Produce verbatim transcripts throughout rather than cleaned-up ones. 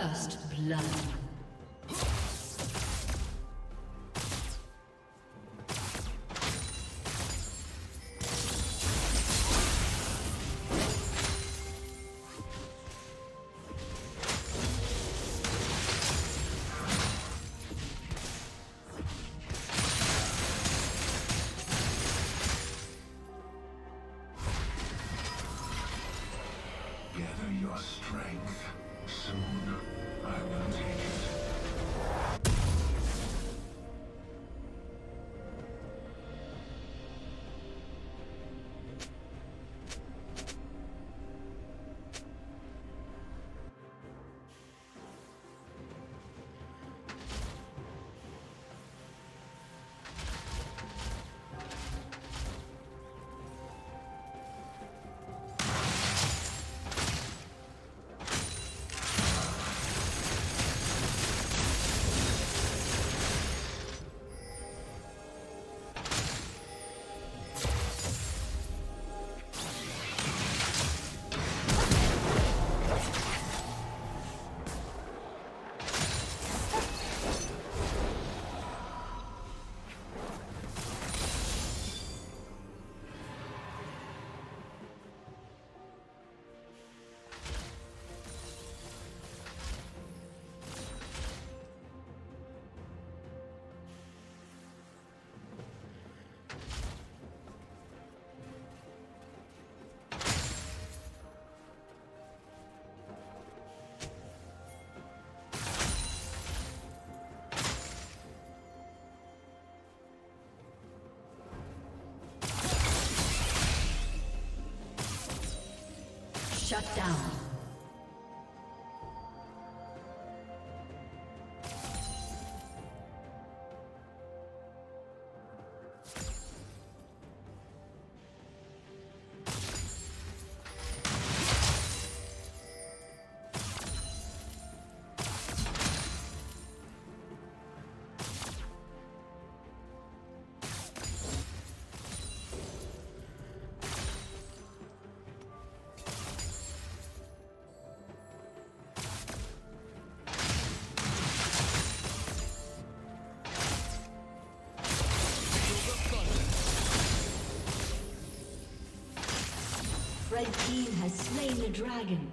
First blood. Shut down. The red team has slain the dragon.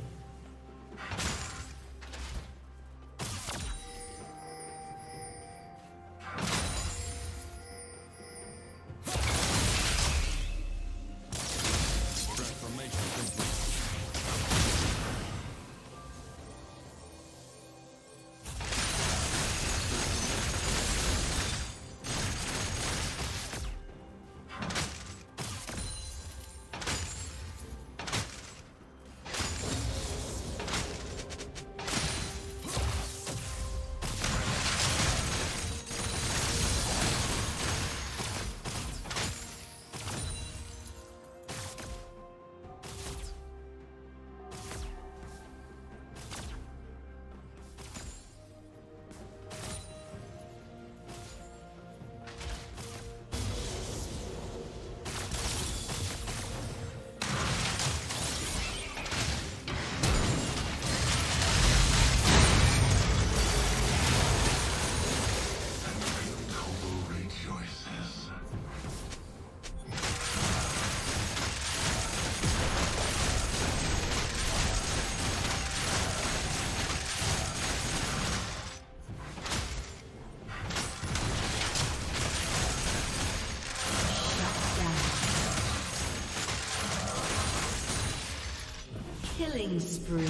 Killing spree.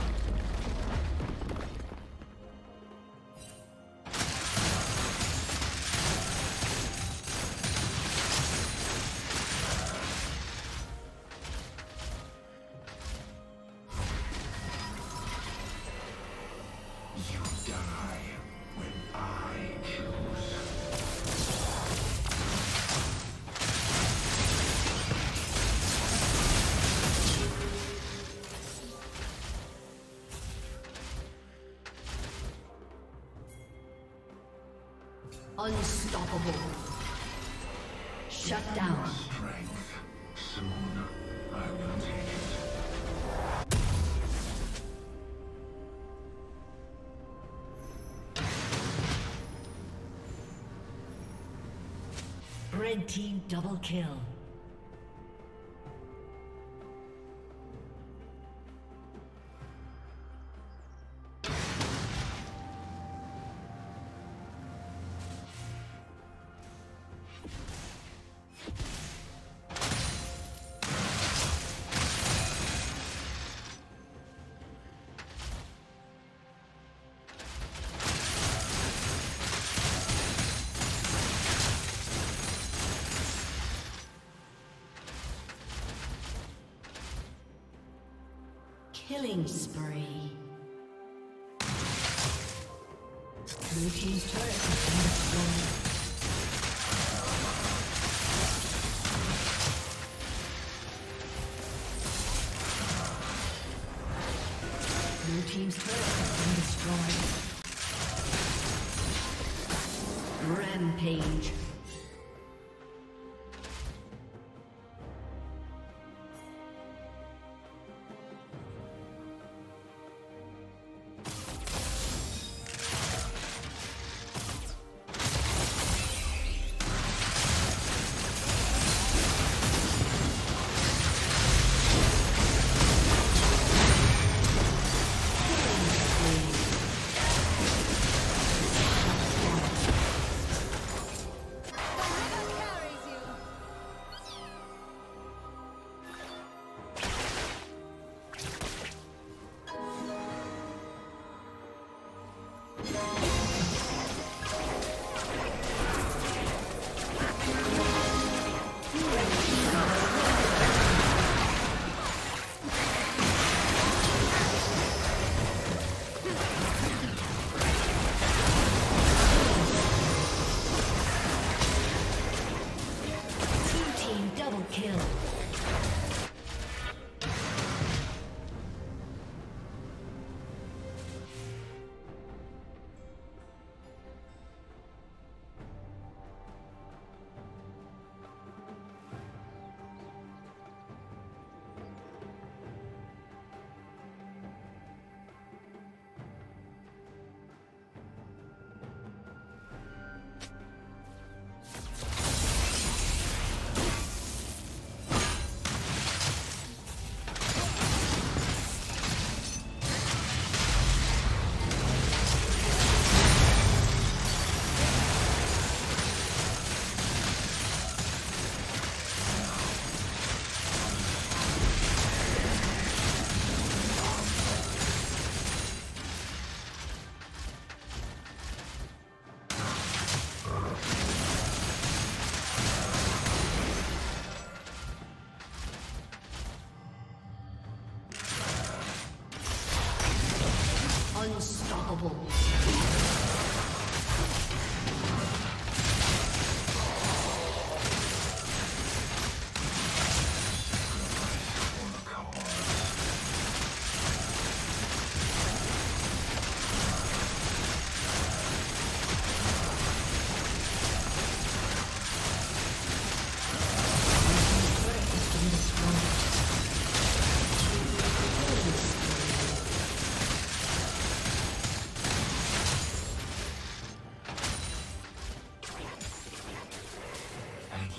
Unstoppable. Shut down. Strength. Soon I will take it. Red team double kill. Killing spree. Blue team's turret has been destroyed. Blue team's turret has been destroyed. Rampage.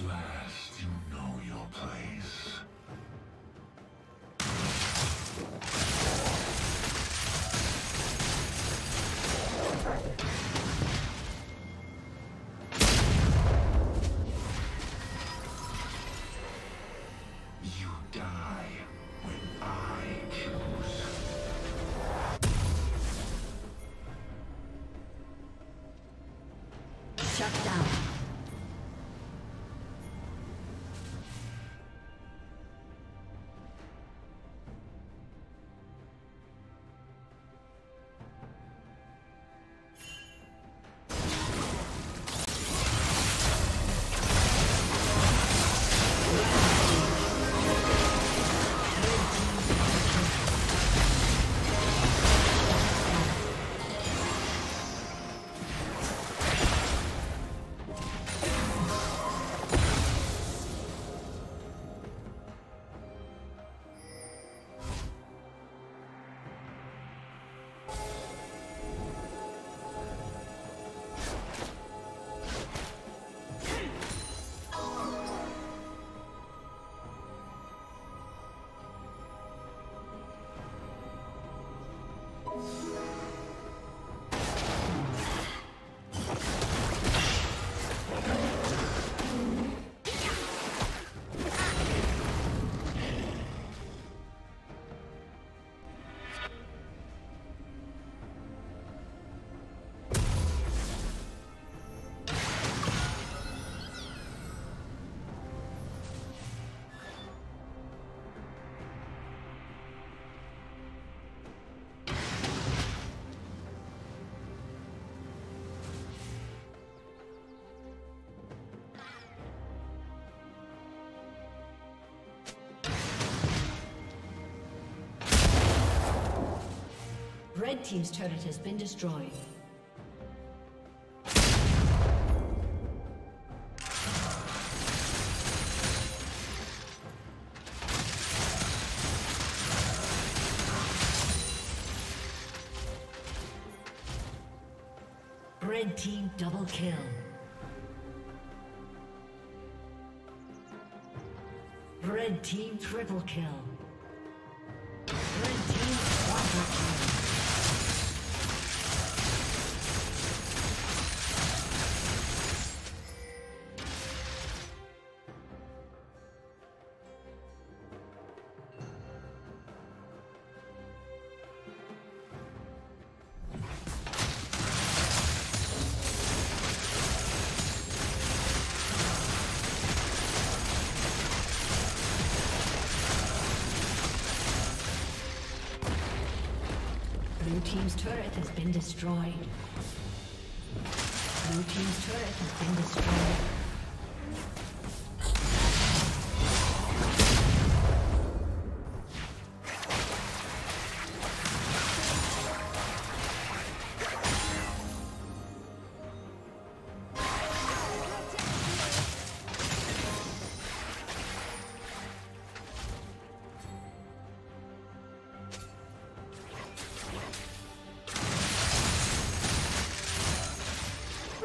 At last, you know your place. Red team's turret has been destroyed. Red team double kill. Red team triple kill. Red team quadruple kill. Blue team's turret has been destroyed. Blue team's turret has been destroyed.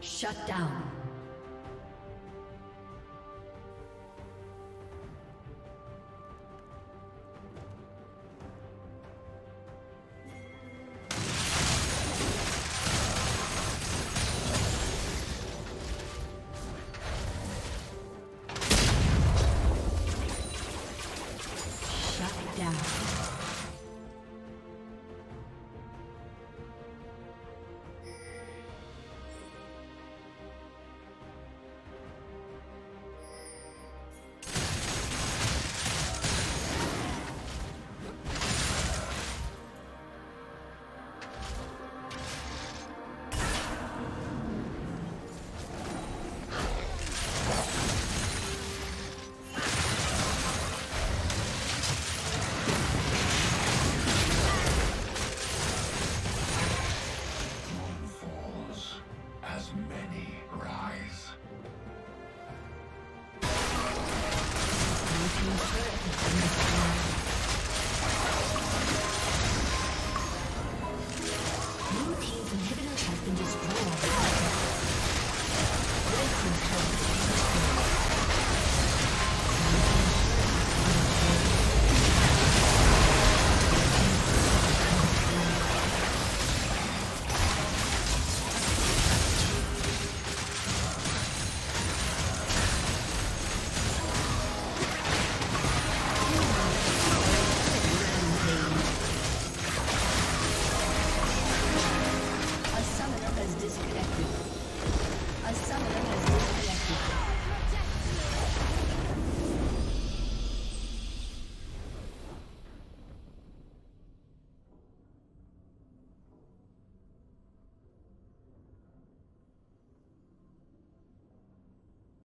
Shut down.